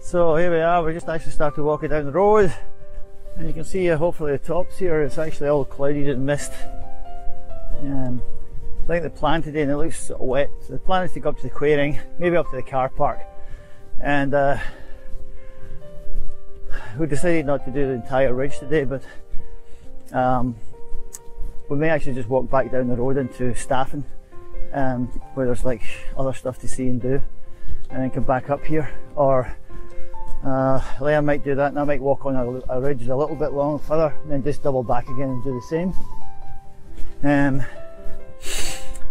So here we are, we just actually started walking down the road, and you can see hopefully the tops here, it's actually all clouded and mist. I think the plan today, and it looks sort of wet, so the plan is to go up to the Quiraing, maybe up to the car park, and we decided not to do the entire ridge today, but we may actually just walk back down the road into Staffin, where there's like other stuff to see and do, and then come back up here, or Leah might do that, and I might walk on a ridge a little bit longer further and then just double back again and do the same. And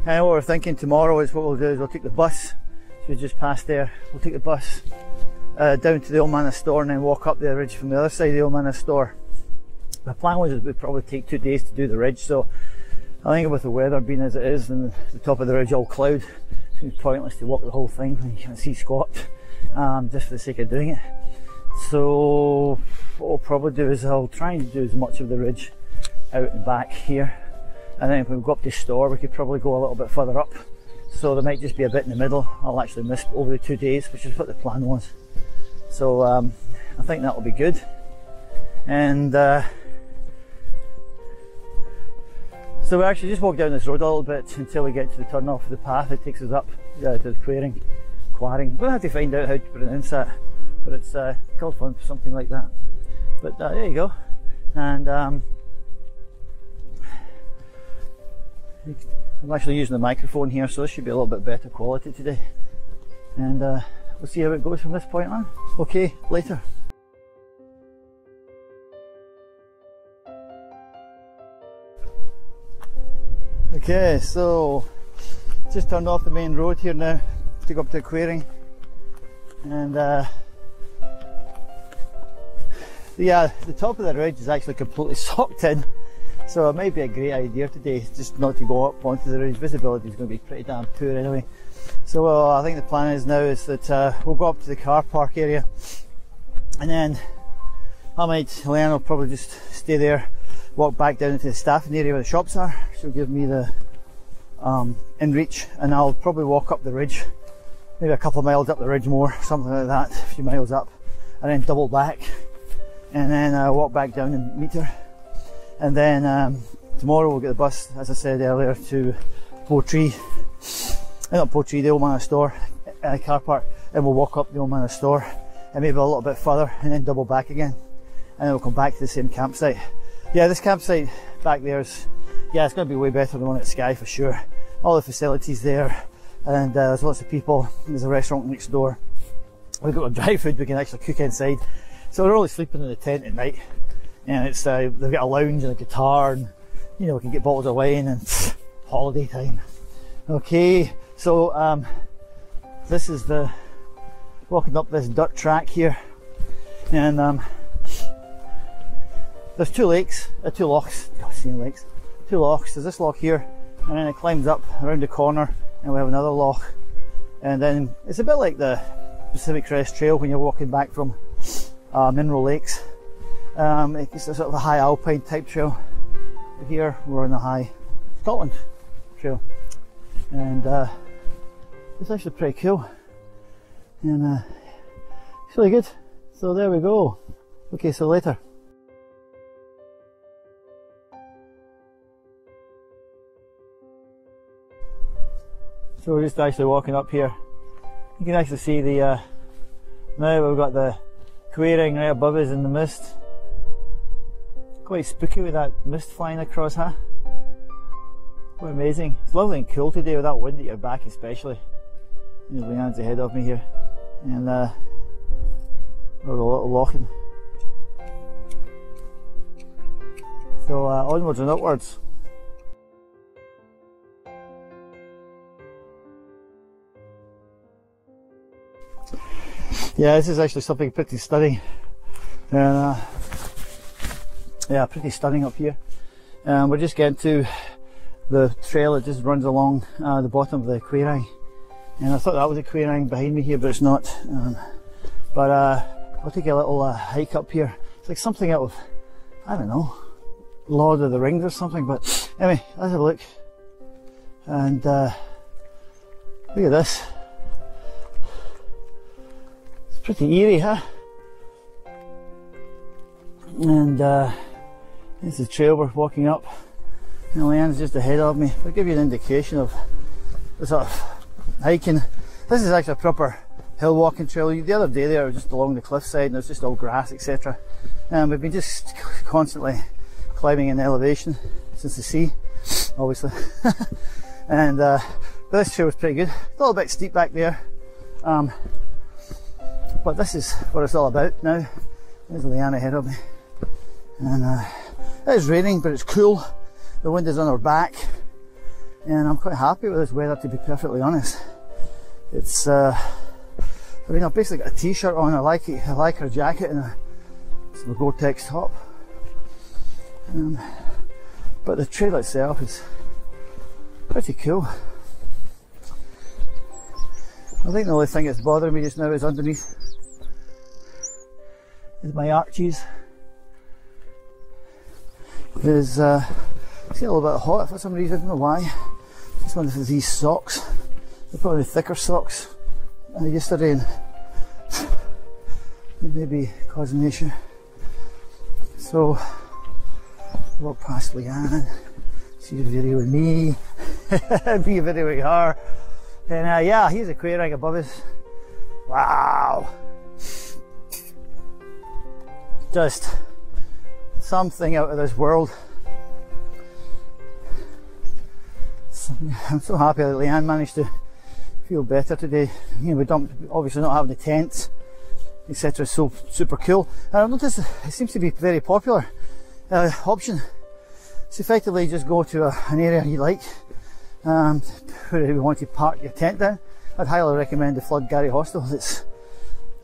what we're thinking tomorrow is what we'll do is we'll take the bus, so we just passed there, we'll take the bus down to the Old Man of Storr and then walk up the ridge from the other side of the Old Man of Storr. My plan was it would probably take 2 days to do the ridge, so I think with the weather being as it is and the top of the ridge all cloud, it seems pointless to walk the whole thing when you can't see squat, just for the sake of doing it. So what I'll probably do is I'll try and do as much of the ridge out and back here, and then if we go up to Storr we could probably go a little bit further up, so there might just be a bit in the middle I'll actually miss over the 2 days, which is what the plan was. So I think that'll be good. And so we actually just walk down this road a little bit until we get to the turn off of the path that takes us up to the Quiraing. We're gonna have to find out how to pronounce that, but it's called something like that. But there you go. And I'm actually using the microphone here, so this should be a little bit better quality today. And we'll see how it goes from this point on. Okay, later. Okay, so just turned off the main road here now to go up to Quiraing, and the top of the ridge is actually completely socked in, so it might be a great idea today just not to go up onto the ridge. Visibility is going to be pretty damn poor anyway, so I think the plan is now is that we'll go up to the car park area, and then Leanne will probably just stay there, walk back down into the Staffin area where the shops are. She'll give me the in reach, and I'll probably walk up the ridge, maybe a couple of miles up the ridge more, something like that, a few miles up, and then double back, and then walk back down and meet her. And then tomorrow we'll get the bus, as I said earlier, to the Old Man of Storr car park, and we'll walk up the Old Man of Storr and maybe a little bit further, and then double back again, and then we'll come back to the same campsite. Yeah, this campsite back there is, yeah, it's going to be way better than the one at Skye for sure. All the facilities there, and there's lots of people, there's a restaurant next door. We've got dry food we can actually cook inside. So we're only sleeping in the tent at night, and it's they've got a lounge and a guitar, and you know, we can get bottles of wine, and pff, holiday time. Okay, so this is the, walking up this dirt track here, and there's two lochs, there's this loch here, and then it climbs up around the corner and we have another loch, and then it's a bit like the Pacific Crest Trail when you're walking back from Mineral Lakes. It's a sort of a high alpine type trail. Here we're on the High Scotland Trail, and it's actually pretty cool, and it's really good. So there we go. Okay, so later. So we're just actually walking up here. You can actually see the, now we've got the Quiraing right above us in the mist. Quite spooky with that mist flying across, huh? Quite amazing. It's lovely and cool today with that wind at your back especially. There's Leanne's ahead of me here. And a little locking. So onwards and upwards. Yeah, this is actually something pretty stunning, and yeah, pretty stunning up here. We're just getting to the trail that just runs along the bottom of the Quiraing, and I thought that was a Quiraing behind me here, but it's not. But I'll take a little hike up here. It's like something out of, I don't know, Lord of the Rings or something. But anyway, let's have a look, and look at this. pretty eerie, huh? And this is the trail we're walking up, and the land's just ahead of me. I'll give you an indication of the sort of hiking. This is actually a proper hill walking trail. The other day there, we were just along the cliffside and it was just all grass, etc. And we've been just constantly climbing in elevation since the sea, obviously. And this trail was pretty good. A little bit steep back there, but this is what it's all about now. There's a liana ahead of me. And it's raining, but it's cool. The wind is on our back, and I'm quite happy with this weather, to be perfectly honest. It's I mean, I've basically got a t-shirt on, a lycra jacket, and a Gore-Tex top. But the trail itself is pretty cool. I think the only thing that's bothering me just now is underneath is my arches. There's it's getting a little bit hot for some reason, I don't know why. Just wonder if it's these socks. They're probably thicker socks than yesterday, and it may be causing an issue. So I walk past Leanne, she's videoing me, be videoing her, and yeah, here's a Quiraing above us. Wow! Just something out of this world. I'm so happy that Leanne managed to feel better today. You know, we dumped, obviously not having the tents, etc. is so super cool. And I've noticed it seems to be very popular option. It's effectively just go to an area you like, where you want to park your tent down. I'd highly recommend the Flodigarry Hostel. It's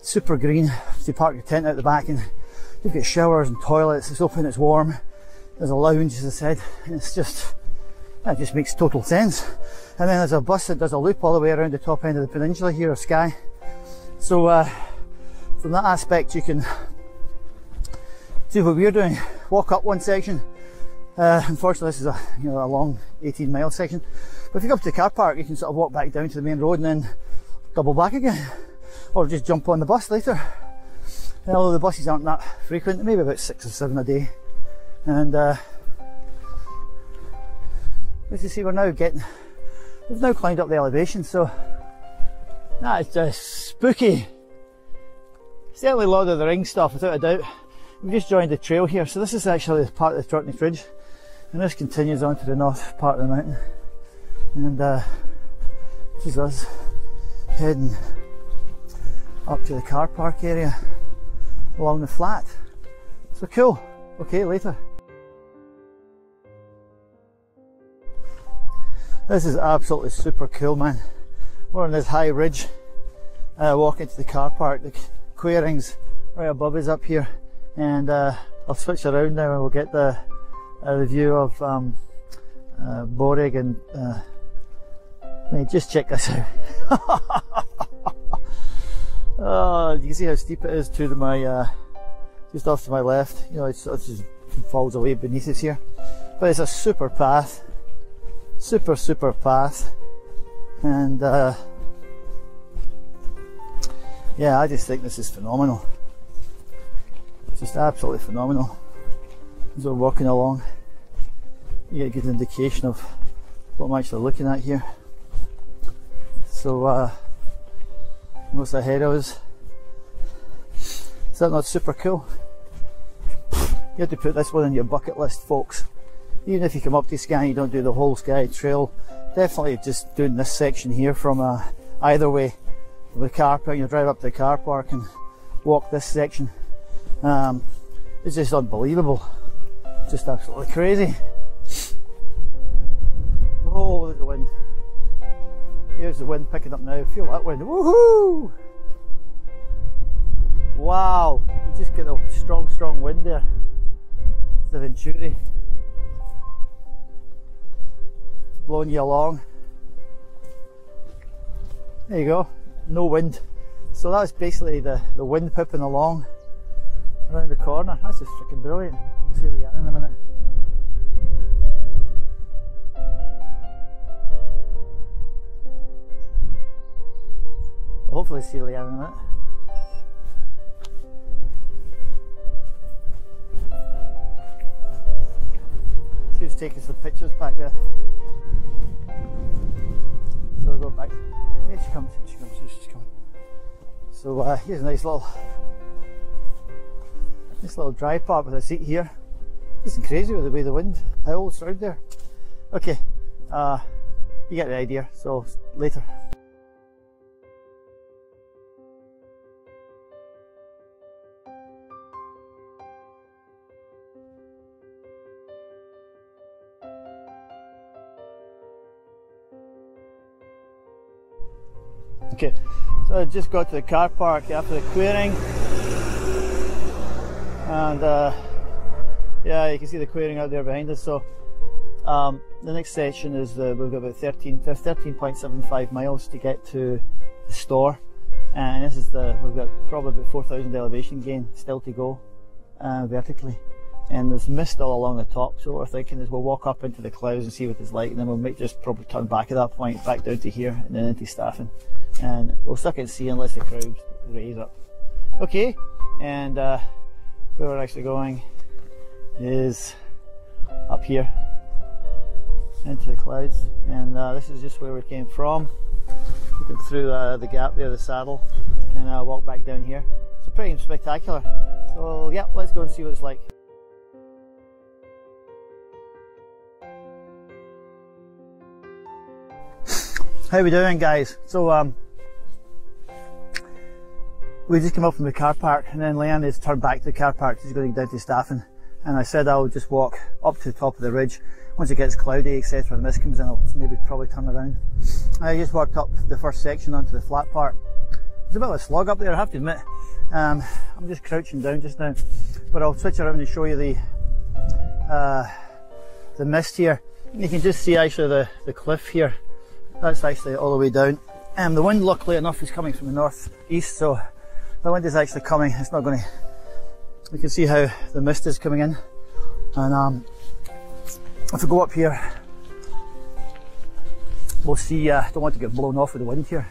super green. You park your tent out the back and you've got showers and toilets, it's open, it's warm, there's a lounge, as I said, and it's just, that just makes total sense. And then there's a bus that does a loop all the way around the top end of the peninsula here, of Skye. So from that aspect you can do what we're doing, walk up one section. Unfortunately this is a, you know, a long 18-mile section, but if you go up to the car park you can sort of walk back down to the main road and then double back again, or just jump on the bus later. Although the buses aren't that frequent, maybe about 6 or 7 a day. And as you see, we're now we've now climbed up the elevation, so that is just spooky. Certainly Lord of the Rings stuff, without a doubt. We've just joined the trail here, so this is actually part of the Trotternish Ridge, and this continues on to the north part of the mountain. And this is us heading up to the car park area along the flat. So cool. Okay, later. This is absolutely super cool, man. We're on this high ridge, walking to the car park. The Quiraing's right above us up here, and I'll switch around now and we'll get the view of Boreg and mate, just check this out. You can see how steep it is to my, just off to my left. You know, it just falls away beneath us here. But it's a super path. Super, super path. And, yeah, I just think this is phenomenal. Just absolutely phenomenal. As we're walking along, you get a good indication of what I'm actually looking at here. So, what's ahead of us? Is that not super cool? You have to put this one on your bucket list, folks. Even if you come up to Skye, you don't do the whole Skye Trail. Definitely just doing this section here from either way, the car park. You drive up to the car park and walk this section. It's just unbelievable, just absolutely crazy. Oh, there's the wind. Here's the wind picking up now. Feel that wind. Woohoo! Wow! You just get a strong, strong wind there. It's the Venturi. Blowing you along. There you go. No wind. So that's basically the wind pipping along around the corner. That's just freaking brilliant. We'll see what we get in a minute. Hopefully see Leanne in a minute. just taking some pictures back there. So we'll go back. Here she comes, here she comes, here she's coming. So here's a nice little dry part with a seat here. This is crazy with the way the wind howls around there. Okay, you get the idea, so later. Okay, so I just got to the car park after the Quiraing, and yeah, you can see the Quiraing out there behind us. So the next section is we've got about 13.75 miles to get to the Storr, and this is we've got probably about 4,000 elevation gain still to go vertically, and there's mist all along the top. So what we're thinking is we'll walk up into the clouds and see what it's like, and then we'll just probably turn back at that point, back down to here, and then into Staffin, and we'll suck and see unless the crowds raise up. Okay, and where we're actually going is up here into the clouds, and this is just where we came from, looking through the gap there, the saddle, and I walk back down here. It's pretty spectacular, so yeah, let's go and see what it's like. How we doing, guys? So we just came up from the car park, and then Leanne has turned back to the car park. She's going down to Staffin, and I said I'll just walk up to the top of the ridge. Once it gets cloudy, etc., the mist comes in, I'll maybe probably turn around. I just walked up the first section onto the flat part. It's a bit of a slog up there, I have to admit. I'm just crouching down just now, but I'll switch around and show you the mist here. You can just see actually the cliff here. That's actually all the way down, and the wind, luckily enough, is coming from the northeast, so the wind is actually coming. It's not going to. You can see how the mist is coming in, and if we go up here, we'll see. I don't want to get blown off with the wind here,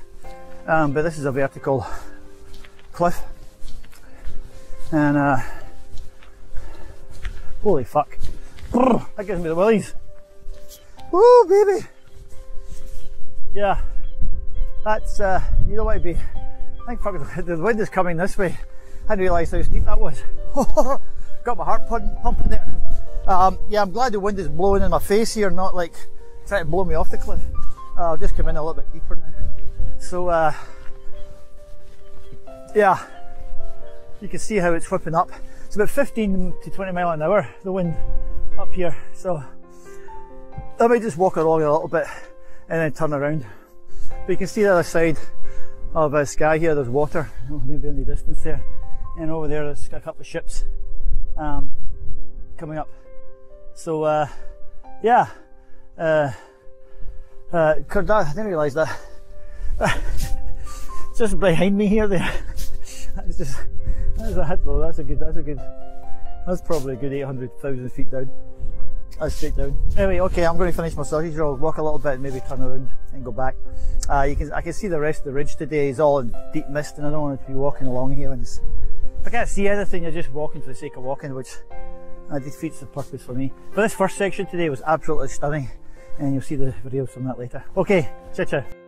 but this is a vertical cliff, and holy fuck, that gives me the willies. Woo, baby. Yeah, that's, you don't want to be, I think probably the wind is coming this way. I didn't realise how steep that was. Got my heart pumping there. Yeah, I'm glad the wind is blowing in my face here, not like trying to blow me off the cliff. I'll just come in a little bit deeper now. So, yeah, you can see how it's whipping up. It's about 15 to 20 mile an hour, the wind up here. So, I might just walk along a little bit and then turn around. But you can see the other side of Skye here, there's water, maybe in the distance there. And over there, there's a couple of ships coming up. So, yeah. I didn't realise that. Just behind me here, there. That's just, that's a hit though, that's probably a good 800,000 feet down. That's straight down. Anyway, okay, I'm going to finish my sausage roll, walk a little bit, maybe turn around and go back. I can see the rest of the ridge today is all in deep mist, and I don't want to be walking along here. And if I can't see anything, you're just walking for the sake of walking, which defeats the purpose for me. But this first section today was absolutely stunning, and you'll see the videos from that later. Okay, ciao ciao.